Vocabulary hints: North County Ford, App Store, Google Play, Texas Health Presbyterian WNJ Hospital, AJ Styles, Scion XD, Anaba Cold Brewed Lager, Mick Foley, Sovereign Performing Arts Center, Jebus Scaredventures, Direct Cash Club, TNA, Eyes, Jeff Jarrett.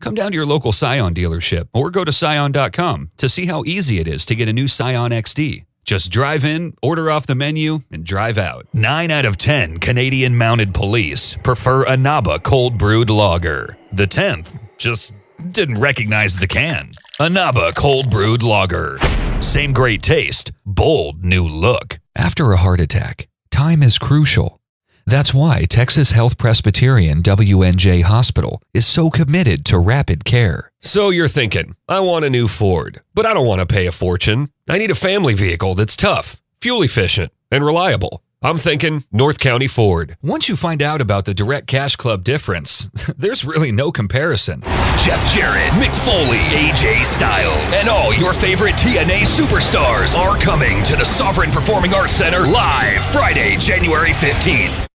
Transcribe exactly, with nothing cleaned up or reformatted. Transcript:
Come down to your local Scion dealership or go to scion dot com to see how easy it is to get a new Scion X D. Just drive in, order off the menu, and drive out. nine out of ten Canadian Mounted Police prefer Anaba Cold Brewed Lager. The tenth just didn't recognize the can. Anaba Cold Brewed Lager. Same great taste, bold new look. After a heart attack, time is crucial. That's why Texas Health Presbyterian W N J Hospital is so committed to rapid care. So you're thinking, I want a new Ford, but I don't want to pay a fortune. I need a family vehicle that's tough, fuel efficient, and reliable. I'm thinking North County Ford. Once you find out about the Direct Cash Club difference, there's really no comparison. Jeff Jarrett, Mick Foley, A J Styles, and all your favorite T N A superstars are coming to the Sovereign Performing Arts Center live Friday, January fifteenth.